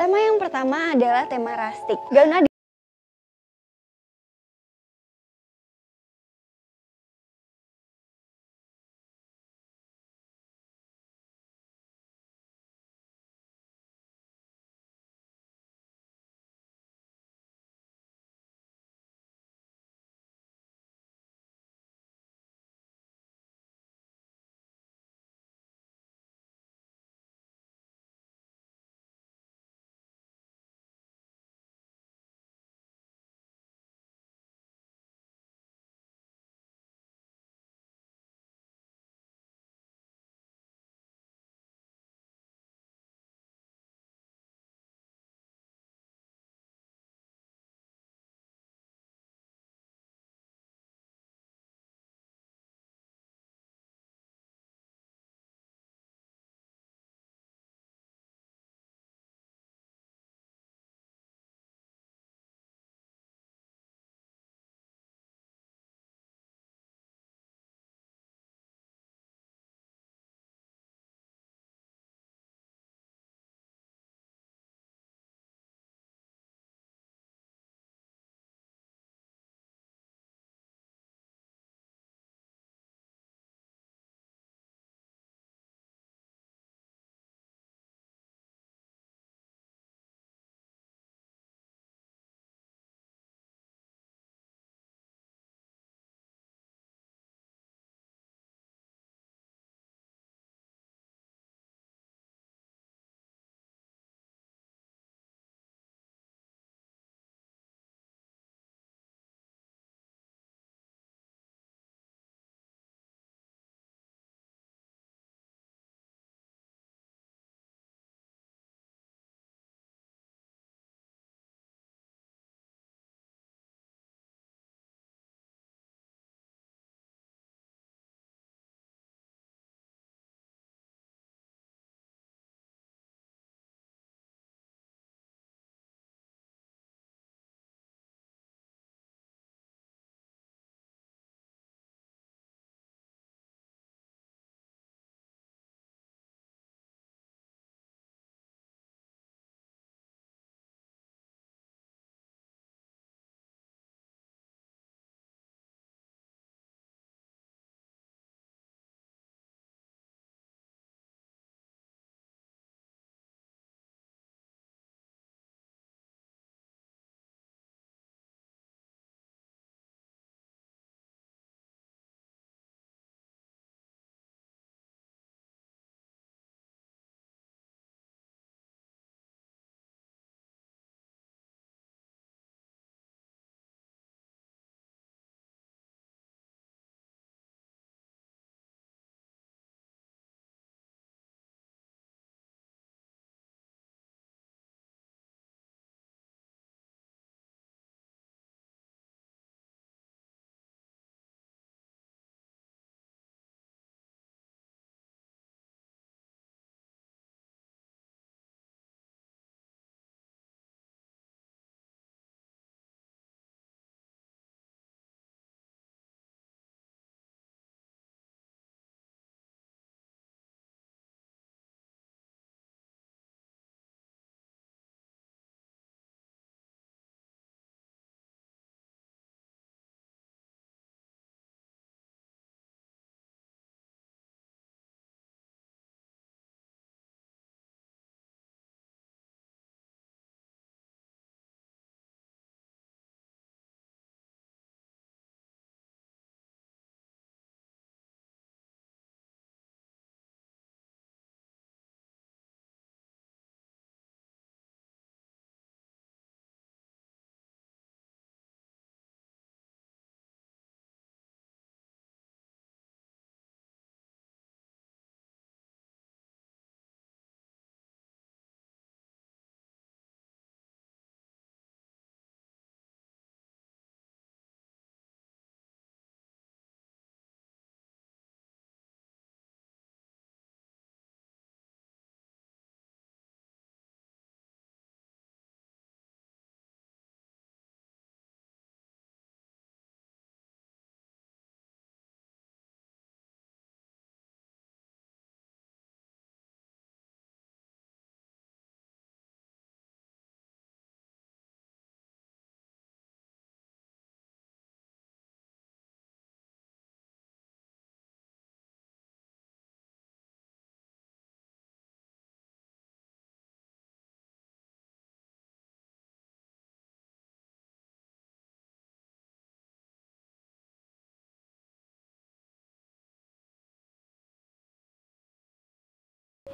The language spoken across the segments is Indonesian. Tema yang pertama adalah tema rustic. Gauna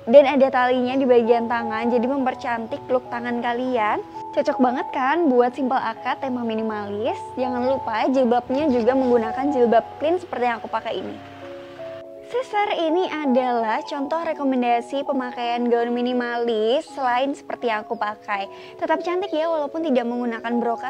Dan ada talinya di bagian tangan, jadi mempercantik look tangan kalian. Cocok banget kan buat simple akad tema minimalis. Jangan lupa jilbabnya juga menggunakan jilbab clean seperti yang aku pakai ini. Sister, ini adalah contoh rekomendasi pemakaian gaun minimalis selain seperti yang aku pakai. Tetap cantik ya walaupun tidak menggunakan brokat.